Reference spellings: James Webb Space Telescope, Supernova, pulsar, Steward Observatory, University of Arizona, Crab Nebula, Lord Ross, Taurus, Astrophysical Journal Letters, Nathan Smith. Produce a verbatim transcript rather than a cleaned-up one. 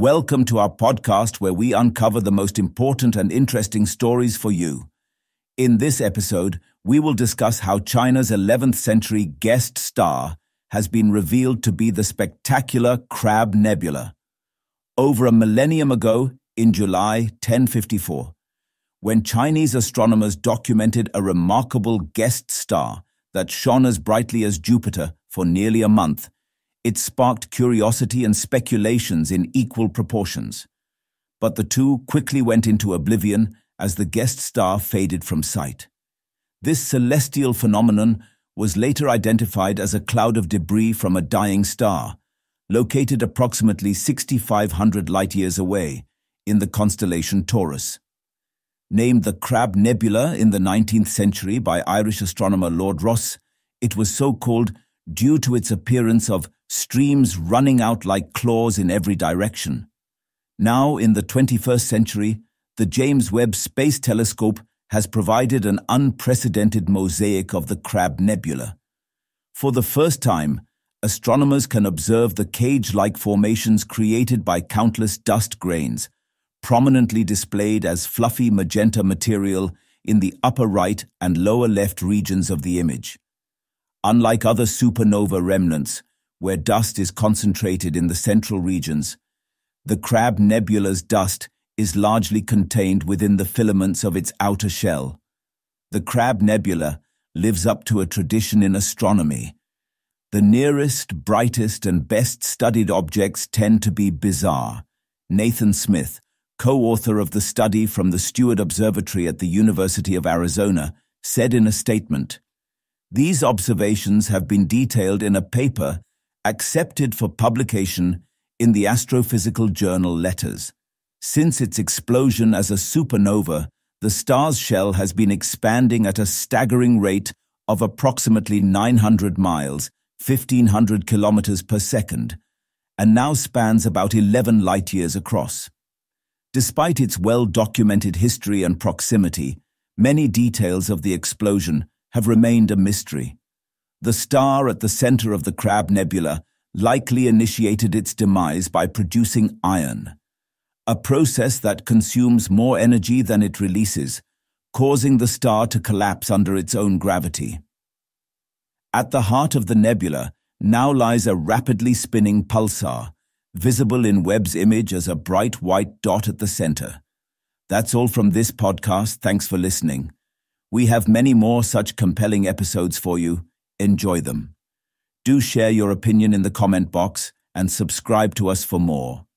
Welcome to our podcast where we uncover the most important and interesting stories for you. In this episode, we will discuss how China's eleventh century guest star has been revealed to be the spectacular Crab Nebula. Over a millennium ago, in July ten fifty-four, when Chinese astronomers documented a remarkable guest star that shone as brightly as Jupiter for nearly a month, it sparked curiosity and speculations in equal proportions. But the two quickly went into oblivion as the guest star faded from sight. This celestial phenomenon was later identified as a cloud of debris from a dying star, located approximately sixty-five hundred light-years away in the constellation Taurus. Named the Crab Nebula in the nineteenth century by Irish astronomer Lord Ross, it was so called due to its appearance of streams running out like claws in every direction. Now, in the twenty-first century, the James Webb Space Telescope has provided an unprecedented mosaic of the Crab Nebula. For the first time, astronomers can observe the cage-like formations created by countless dust grains, prominently displayed as fluffy magenta material in the upper right and lower left regions of the image. Unlike other supernova remnants, where dust is concentrated in the central regions, the Crab Nebula's dust is largely contained within the filaments of its outer shell. The Crab Nebula lives up to a tradition in astronomy. The nearest, brightest, and best-studied objects tend to be bizarre. Nathan Smith, co-author of the study from the Steward Observatory at the University of Arizona, said in a statement, "These observations have been detailed in a paper accepted for publication in the Astrophysical Journal Letters. Since its explosion as a supernova, the star's shell has been expanding at a staggering rate of approximately nine hundred miles, fifteen hundred kilometers per second, and now spans about eleven light-years across." Despite its well-documented history and proximity, many details of the explosion have remained a mystery. The star at the center of the Crab Nebula likely initiated its demise by producing iron, a process that consumes more energy than it releases, causing the star to collapse under its own gravity. At the heart of the nebula now lies a rapidly spinning pulsar, visible in Webb's image as a bright white dot at the center. That's all from this podcast. Thanks for listening. We have many more such compelling episodes for you. Enjoy them. Do share your opinion in the comment box and subscribe to us for more.